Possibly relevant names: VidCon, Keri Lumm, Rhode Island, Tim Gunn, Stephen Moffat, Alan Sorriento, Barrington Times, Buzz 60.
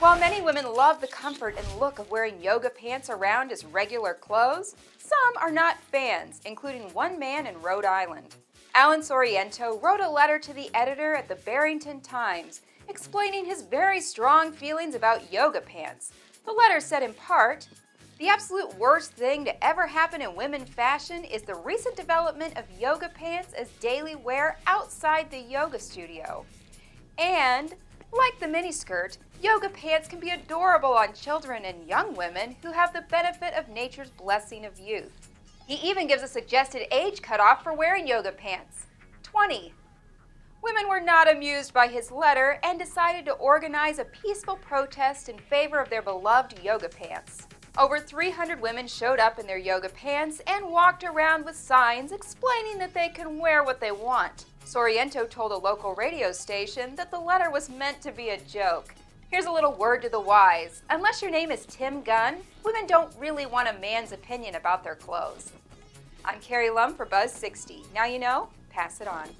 While many women love the comfort and look of wearing yoga pants around as regular clothes, some are not fans, including one man in Rhode Island. Alan Sorriento wrote a letter to the editor at the Barrington Times explaining his very strong feelings about yoga pants. The letter said in part, "The absolute worst thing to ever happen in women's fashion is the recent development of yoga pants as daily wear outside the yoga studio. And, like the miniskirt, yoga pants can be adorable on children and young women who have the benefit of nature's blessing of youth." He even gives a suggested age cutoff for wearing yoga pants, 20. Women were not amused by his letter and decided to organize a peaceful protest in favor of their beloved yoga pants. Over 300 women showed up in their yoga pants and walked around with signs explaining that they can wear what they want. Sorriento told a local radio station that the letter was meant to be a joke. Here's a little word to the wise. Unless your name is Tim Gunn, women don't really want a man's opinion about their clothes. I'm Keri Lumm for Buzz 60. Now you know, pass it on.